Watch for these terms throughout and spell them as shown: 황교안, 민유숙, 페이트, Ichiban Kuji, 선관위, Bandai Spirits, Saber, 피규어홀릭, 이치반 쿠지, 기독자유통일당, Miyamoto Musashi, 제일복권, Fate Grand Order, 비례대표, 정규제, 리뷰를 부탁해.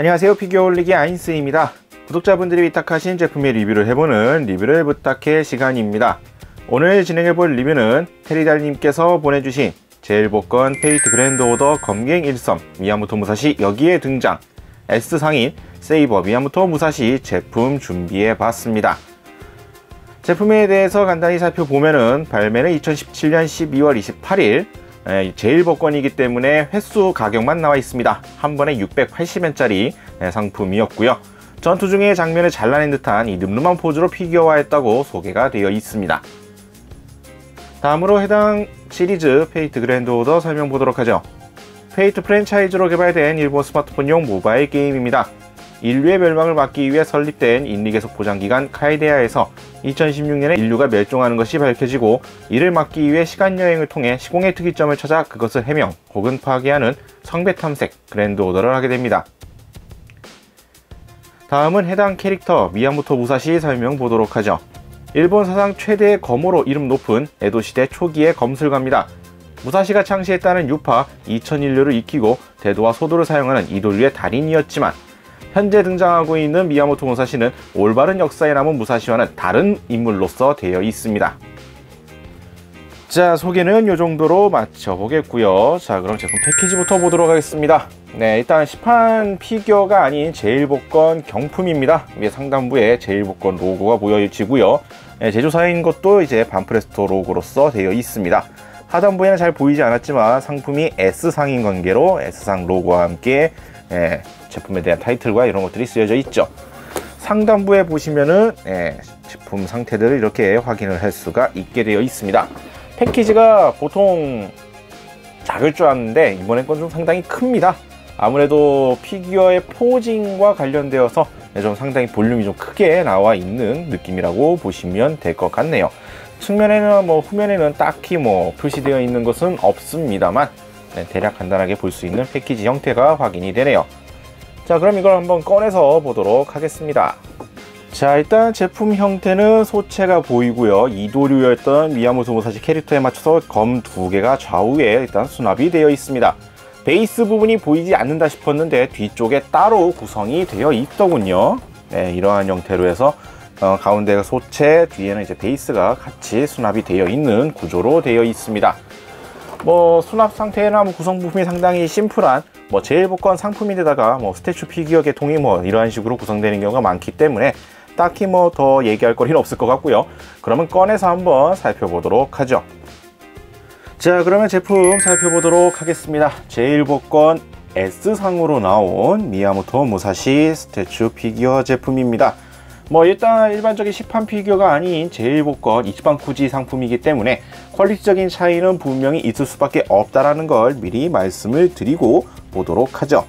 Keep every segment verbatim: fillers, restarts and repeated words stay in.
안녕하세요, 피규어 올리기 아인스입니다. 구독자분들이 위탁하신 제품의 리뷰를 해보는 리뷰를 부탁해 시간입니다. 오늘 진행해볼 리뷰는 테리달님께서 보내주신 제일복권 페이트 그랜드 오더 검갱 일섬 미야모토 무사시 여기에 등장 S상인 세이버 미야모토 무사시 제품 준비해봤습니다. 제품에 대해서 간단히 살펴보면은 발매는 이천십칠년 십이월 이십팔일 제일복권이기 때문에 횟수 가격만 나와 있습니다. 한 번에 육백팔십엔짜리 상품이었고요. 전투 중에 장면을 잘라낸 듯한 이 늠름한 포즈로 피규어화했다고 소개가 되어 있습니다. 다음으로 해당 시리즈 페이트 그랜드 오더 설명 보도록 하죠. 페이트 프랜차이즈로 개발된 일본 스마트폰용 모바일 게임입니다. 인류의 멸망을 막기 위해 설립된 인류계속 보장기관 카이데아에서 이천십육년에 인류가 멸종하는 것이 밝혀지고, 이를 막기 위해 시간여행을 통해 시공의 특이점을 찾아 그것을 해명 혹은 파괴하는 성배탐색 그랜드 오더를 하게 됩니다. 다음은 해당 캐릭터 미야모토 무사시 설명 보도록 하죠. 일본 사상 최대의 검으로 이름 높은 에도시대 초기의 검술가입니다. 무사시가 창시했다는 유파 이천 인류를 익히고 대도와 소도를 사용하는 이돌류의 달인이었지만, 현재 등장하고 있는 미야모토 무사시는 올바른 역사에 남은 무사시와는 다른 인물로서 되어 있습니다. 자, 소개는 요정도로 마쳐보겠고요. 자, 그럼 제품 패키지부터 보도록 하겠습니다. 네, 일단 시판 피규어가 아닌 제일복권 경품입니다. 위에 상단부에 제일복권 로고가 보여지고요. 네, 제조사인 것도 이제 반프레스토 로고로서 되어 있습니다. 하단부에는 잘 보이지 않았지만 상품이 S상인 관계로 S상 로고와 함께 예, 제품에 대한 타이틀과 이런 것들이 쓰여져 있죠. 상단부에 보시면은 예, 제품 상태들을 이렇게 확인을 할 수가 있게 되어 있습니다. 패키지가 보통 작을 줄 알았는데 이번에 건 좀 상당히 큽니다. 아무래도 피규어의 포징과 관련되어서 좀 상당히 볼륨이 좀 크게 나와 있는 느낌이라고 보시면 될 것 같네요. 측면에는 뭐 후면에는 딱히 뭐 표시되어 있는 것은 없습니다만, 네, 대략 간단하게 볼 수 있는 패키지 형태가 확인이 되네요. 자, 그럼 이걸 한번 꺼내서 보도록 하겠습니다. 자, 일단 제품 형태는 소체가 보이고요. 이도류였던 미야모토 무사시 캐릭터에 맞춰서 검 두 개가 좌우에 일단 수납이 되어 있습니다. 베이스 부분이 보이지 않는다 싶었는데 뒤쪽에 따로 구성이 되어 있더군요. 네, 이러한 형태로 해서 어, 가운데가 소체, 뒤에는 이제 베이스가 같이 수납이 되어 있는 구조로 되어 있습니다. 뭐 수납 상태나 뭐 구성 부품이 상당히 심플한 뭐 제일복권 상품인데다가 뭐 스태츄 피규어 계통이 뭐 이러한 식으로 구성되는 경우가 많기 때문에 딱히 뭐 더 얘기할 거리는 없을 것 같고요. 그러면 꺼내서 한번 살펴보도록 하죠. 자, 그러면 제품 살펴보도록 하겠습니다. 제일복권 S상으로 나온 미야모토 무사시 스태츄 피규어 제품입니다. 뭐 일단 일반적인 시판 피규어가 아닌 제일복권 이치반 쿠지 상품이기 때문에 퀄리티적인 차이는 분명히 있을 수밖에 없다라는 걸 미리 말씀을 드리고 보도록 하죠.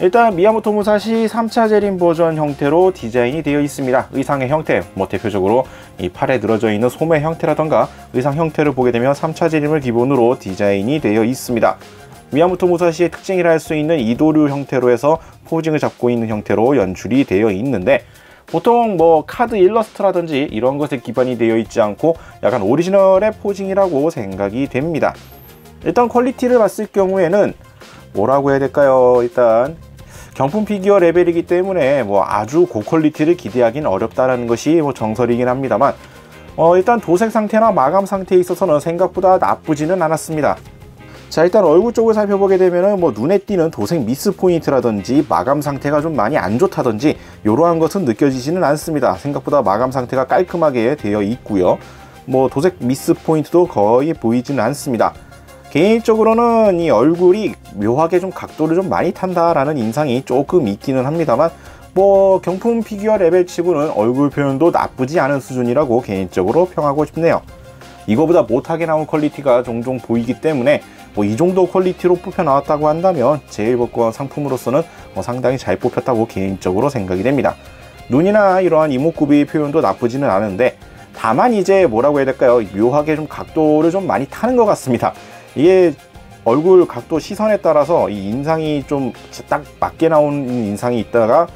일단 미야모토 무사시 삼차 재림 버전 형태로 디자인이 되어 있습니다. 의상의 형태, 뭐 대표적으로 이 팔에 늘어져 있는 소매 형태라던가 의상 형태를 보게 되면 삼차 재림을 기본으로 디자인이 되어 있습니다. 미야모토 무사시의 특징이라 할 수 있는 이도류 형태로 해서 포징을 잡고 있는 형태로 연출이 되어 있는데, 보통 뭐 카드 일러스트라든지 이런 것에 기반이 되어 있지 않고 약간 오리지널의 포징이라고 생각이 됩니다. 일단 퀄리티를 봤을 경우에는 뭐라고 해야 될까요? 일단 경품 피규어 레벨이기 때문에 뭐 아주 고퀄리티를 기대하긴 어렵다라는 것이 뭐 정설이긴 합니다만, 어 일단 도색 상태나 마감 상태에 있어서는 생각보다 나쁘지는 않았습니다. 자, 일단 얼굴 쪽을 살펴보게 되면은 뭐 눈에 띄는 도색 미스 포인트라든지 마감 상태가 좀 많이 안 좋다든지 이러한 것은 느껴지지는 않습니다. 생각보다 마감 상태가 깔끔하게 되어 있고요. 뭐 도색 미스 포인트도 거의 보이지는 않습니다. 개인적으로는 이 얼굴이 묘하게 좀 각도를 좀 많이 탄다라는 인상이 조금 있기는 합니다만, 뭐 경품 피규어 레벨 치고는 얼굴 표현도 나쁘지 않은 수준이라고 개인적으로 평하고 싶네요. 이거보다 못하게 나온 퀄리티가 종종 보이기 때문에 뭐 이 정도 퀄리티로 뽑혀 나왔다고 한다면 제일복권 상품으로서는 뭐 상당히 잘 뽑혔다고 개인적으로 생각이 됩니다. 눈이나 이러한 이목구비 표현도 나쁘지는 않은데, 다만 이제 뭐라고 해야 될까요? 묘하게 좀 각도를 좀 많이 타는 것 같습니다. 이게 얼굴 각도 시선에 따라서 이 인상이 좀 딱 맞게 나오는 인상이 있다가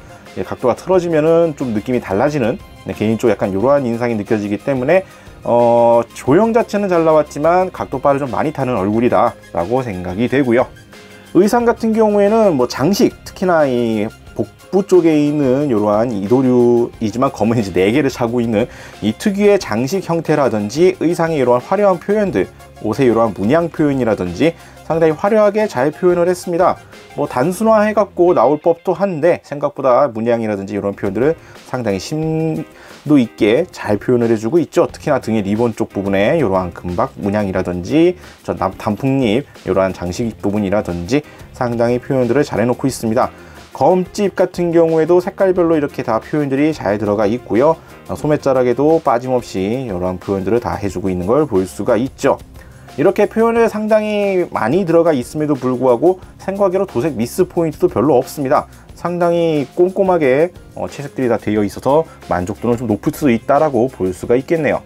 각도가 틀어지면은 좀 느낌이 달라지는, 개인적으로 약간 이러한 인상이 느껴지기 때문에 어, 조형 자체는 잘 나왔지만 각도바를 좀 많이 타는 얼굴이다 라고 생각이 되고요. 의상 같은 경우에는 뭐 장식, 특히나 이 복부 쪽에 있는 이러한 이도류이지만 검은 이제 네 개를 차고 있는 이 특유의 장식 형태라든지 의상의 이러한 화려한 표현들, 옷의 이러한 문양 표현이라든지 상당히 화려하게 잘 표현을 했습니다. 뭐 단순화해 갖고 나올 법도 한데 생각보다 문양이라든지 이런 표현들을 상당히 심도 있게 잘 표현을 해주고 있죠. 특히나 등의 리본 쪽 부분에 이러한 금박 문양이라든지 저 단풍잎 이러한 장식 부분이라든지 상당히 표현들을 잘 해놓고 있습니다. 검집 같은 경우에도 색깔별로 이렇게 다 표현들이 잘 들어가 있고요. 소매자락에도 빠짐없이 이런 표현들을 다 해주고 있는 걸 볼 수가 있죠. 이렇게 표현을 상당히 많이 들어가 있음에도 불구하고 생각외로 도색 미스 포인트도 별로 없습니다. 상당히 꼼꼼하게 채색들이 다 되어 있어서 만족도는 좀 높을 수 있다라고 볼 수가 있겠네요.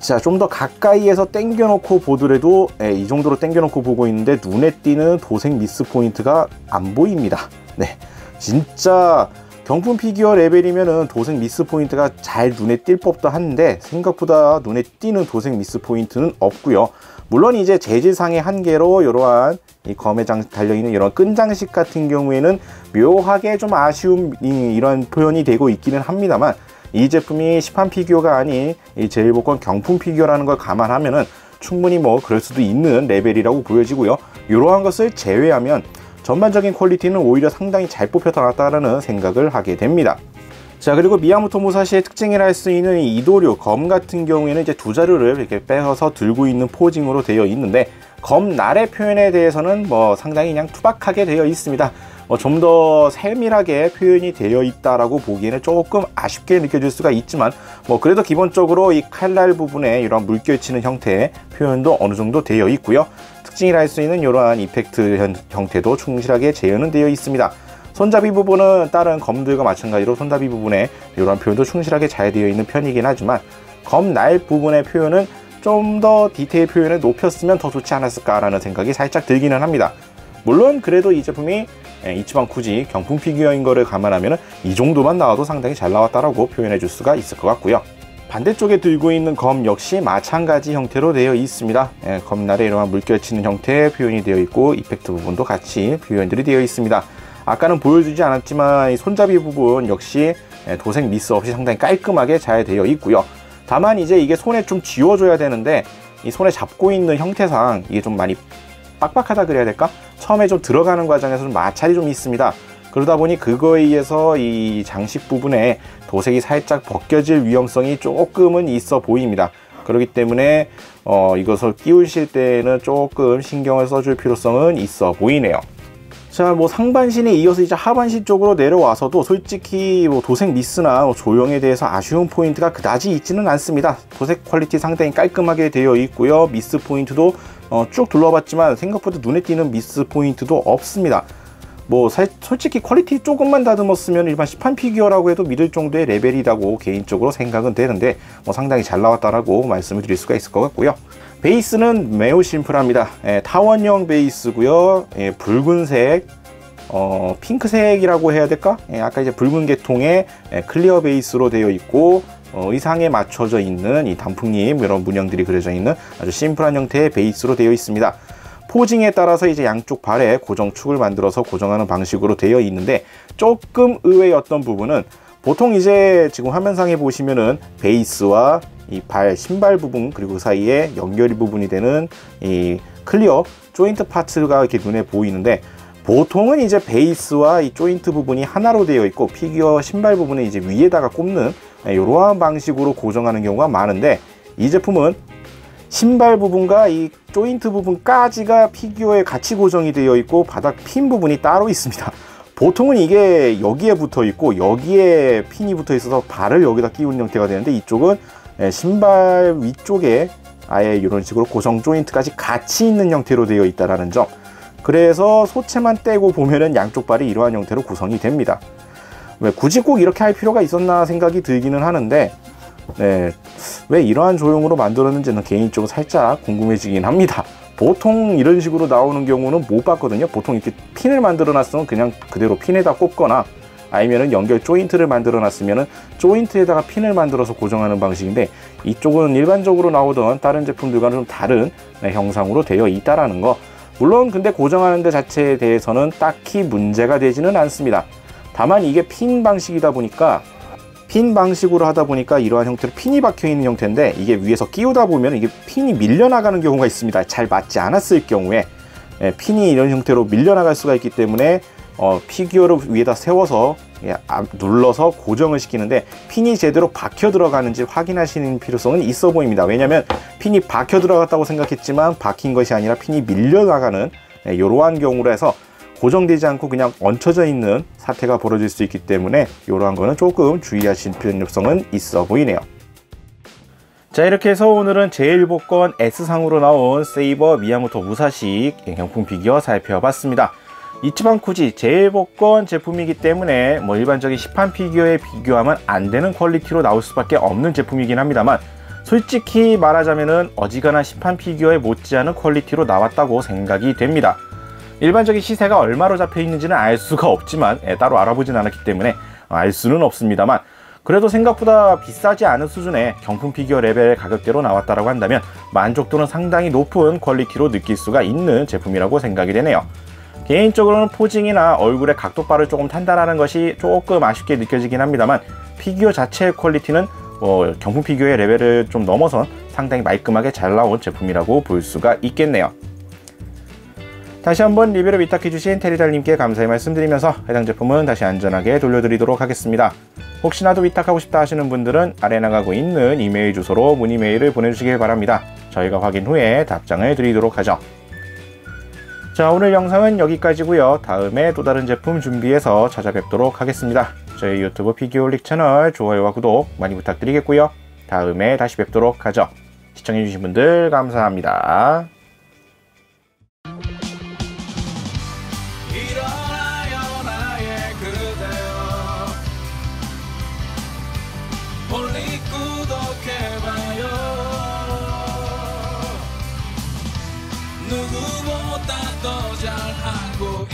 자, 좀 더 가까이에서 당겨놓고 보더라도 예, 이 정도로 당겨놓고 보고 있는데 눈에 띄는 도색 미스 포인트가 안 보입니다. 네, 진짜 경품 피규어 레벨이면은 도색 미스 포인트가 잘 눈에 띌 법도 한데 생각보다 눈에 띄는 도색 미스 포인트는 없고요. 물론 이제 재질상의 한계로 이러한 이 검에 장, 달려있는 이런 끈장식 같은 경우에는 묘하게 좀 아쉬운 이, 이런 표현이 되고 있기는 합니다만, 이 제품이 시판 피규어가 아닌 이 제일복권 경품 피규어라는 걸 감안하면은 충분히 뭐 그럴 수도 있는 레벨이라고 보여지고요. 이러한 것을 제외하면 전반적인 퀄리티는 오히려 상당히 잘 뽑혀나왔다라는 생각을 하게 됩니다. 자, 그리고 미야모토 무사시의 특징이라 할 수 있는 이 이도류 검 같은 경우에는 이제 두 자루를 이렇게 빼서 들고 있는 포징으로 되어 있는데, 검 날의 표현에 대해서는 뭐 상당히 그냥 투박하게 되어 있습니다. 뭐 좀 더 세밀하게 표현이 되어 있다라고 보기에는 조금 아쉽게 느껴질 수가 있지만, 뭐 그래도 기본적으로 이 칼날 부분에 이런 물결치는 형태의 표현도 어느 정도 되어 있고요. 특징이라 할 수 있는 이러한 이펙트 형태도 충실하게 재현은 되어 있습니다. 손잡이 부분은 다른 검들과 마찬가지로 손잡이 부분에 이러한 표현도 충실하게 잘 되어 있는 편이긴 하지만, 검날 부분의 표현은 좀 더 디테일 표현을 높였으면 더 좋지 않았을까라는 생각이 살짝 들기는 합니다. 물론 그래도 이 제품이 이치반 쿠지 경품 피규어인 거를 감안하면 이 정도만 나와도 상당히 잘 나왔다라고 표현해 줄 수가 있을 것 같고요. 반대쪽에 들고 있는 검 역시 마찬가지 형태로 되어 있습니다. 예, 검날에 이러한 물결치는 형태의 표현이 되어 있고 이펙트 부분도 같이 표현들이 되어 있습니다. 아까는 보여주지 않았지만 이 손잡이 부분 역시 예, 도색 미스 없이 상당히 깔끔하게 잘 되어 있고요. 다만 이제 이게 손에 좀 쥐어줘야 되는데 이 손에 잡고 있는 형태상 이게 좀 많이 빡빡하다 그래야 될까? 처음에 좀 들어가는 과정에서 좀 마찰이 좀 있습니다. 그러다 보니 그거에 의해서 이 장식 부분에 도색이 살짝 벗겨질 위험성이 조금은 있어 보입니다. 그렇기 때문에 어, 이것을 끼우실 때는 조금 신경을 써줄 필요성은 있어 보이네요. 자, 뭐 상반신에 이어서 이제 하반신 쪽으로 내려와서도 솔직히 뭐 도색 미스나 뭐 조형에 대해서 아쉬운 포인트가 그다지 있지는 않습니다. 도색 퀄리티 상당히 깔끔하게 되어 있고요. 미스 포인트도 어, 쭉 둘러봤지만 생각보다 눈에 띄는 미스 포인트도 없습니다. 뭐 사, 솔직히 퀄리티 조금만 다듬었으면 일반 시판 피규어라고 해도 믿을 정도의 레벨이라고 개인적으로 생각은 되는데 뭐 상당히 잘 나왔다라고 말씀을 드릴 수가 있을 것 같고요. 베이스는 매우 심플합니다. 예, 타원형 베이스고요. 예, 붉은색, 어, 핑크색이라고 해야 될까? 예, 아까 이제 붉은 계통의 예, 클리어 베이스로 되어 있고 어, 의상에 맞춰져 있는 이 단풍잎 이런 문양들이 그려져 있는 아주 심플한 형태의 베이스로 되어 있습니다. 포징에 따라서 이제 양쪽 발에 고정축을 만들어서 고정하는 방식으로 되어 있는데, 조금 의외였던 부분은 보통 이제 지금 화면상에 보시면은 베이스와 이 발 신발 부분 그리고 그 사이에 연결이 부분이 되는 이 클리어 조인트 파츠가 이렇게 눈에 보이는데, 보통은 이제 베이스와 이 조인트 부분이 하나로 되어 있고 피규어 신발 부분은 이제 위에다가 꼽는 이러한 방식으로 고정하는 경우가 많은데, 이 제품은 신발 부분과 이 조인트 부분까지가 피규어에 같이 고정이 되어 있고 바닥 핀 부분이 따로 있습니다. 보통은 이게 여기에 붙어 있고 여기에 핀이 붙어 있어서 발을 여기다 끼우는 형태가 되는데, 이쪽은 신발 위쪽에 아예 이런 식으로 고정 조인트까지 같이 있는 형태로 되어 있다는 점, 그래서 소체만 떼고 보면은 양쪽 발이 이러한 형태로 구성이 됩니다. 왜 굳이 꼭 이렇게 할 필요가 있었나 생각이 들기는 하는데, 네, 왜 이러한 조형으로 만들었는지는 개인적으로 살짝 궁금해지긴 합니다. 보통 이런 식으로 나오는 경우는 못 봤거든요. 보통 이렇게 핀을 만들어 놨으면 그냥 그대로 핀에다 꼽거나 아니면은 연결 조인트를 만들어 놨으면은 조인트에다가 핀을 만들어서 고정하는 방식인데, 이쪽은 일반적으로 나오던 다른 제품들과는 좀 다른 형상으로 되어 있다라는 거, 물론 근데 고정하는 데 자체에 대해서는 딱히 문제가 되지는 않습니다. 다만 이게 핀 방식이다 보니까 핀 방식으로 하다 보니까 이러한 형태로 핀이 박혀 있는 형태인데 이게 위에서 끼우다 보면 이게 핀이 밀려나가는 경우가 있습니다. 잘 맞지 않았을 경우에 핀이 이런 형태로 밀려나갈 수가 있기 때문에 어, 피규어를 위에다 세워서 눌러서 고정을 시키는데 핀이 제대로 박혀 들어가는지 확인하시는 필요성은 있어 보입니다. 왜냐면 핀이 박혀 들어갔다고 생각했지만 박힌 것이 아니라 핀이 밀려나가는 이러한 경우로 해서 고정되지 않고 그냥 얹혀져 있는 사태가 벌어질 수 있기 때문에 이러한 거는 조금 주의하실 필요성은 있어 보이네요. 자, 이렇게 해서 오늘은 제일 복권 에스상으로 나온 세이버 미야모토 무사시 경품 피규어 살펴봤습니다. 이치반 쿠지 제일 복권 제품이기 때문에 뭐 일반적인 시판 피규어에 비교하면 안 되는 퀄리티로 나올 수밖에 없는 제품이긴 합니다만, 솔직히 말하자면은 어지간한 시판 피규어에 못지않은 퀄리티로 나왔다고 생각이 됩니다. 일반적인 시세가 얼마로 잡혀 있는지는 알 수가 없지만, 예, 따로 알아보진 않았기 때문에 알 수는 없습니다만, 그래도 생각보다 비싸지 않은 수준의 경품 피규어 레벨 가격대로 나왔다라고 한다면 만족도는 상당히 높은 퀄리티로 느낄 수가 있는 제품이라고 생각이 되네요. 개인적으로는 포징이나 얼굴의 각도바를 조금 탄다라는 것이 조금 아쉽게 느껴지긴 합니다만, 피규어 자체의 퀄리티는 뭐 경품 피규어의 레벨을 좀 넘어선 상당히 말끔하게 잘 나온 제품이라고 볼 수가 있겠네요. 다시 한번 리뷰를 위탁해주신 테리달님께 감사의 말씀드리면서 해당 제품은 다시 안전하게 돌려드리도록 하겠습니다. 혹시나도 위탁하고 싶다 하시는 분들은 아래 나가고 있는 이메일 주소로 문의 메일을 보내주시길 바랍니다. 저희가 확인 후에 답장을 드리도록 하죠. 자, 오늘 영상은 여기까지고요. 다음에 또 다른 제품 준비해서 찾아뵙도록 하겠습니다. 저희 유튜브 피규어홀릭 채널 좋아요와 구독 많이 부탁드리겠고요. 다음에 다시 뵙도록 하죠. 시청해주신 분들 감사합니다. 누구보다도 잘하고